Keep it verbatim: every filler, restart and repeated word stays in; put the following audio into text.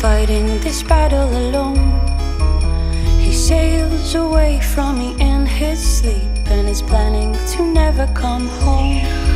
fighting this battle alone. He sails away from me in his sleep and is planning to never come home.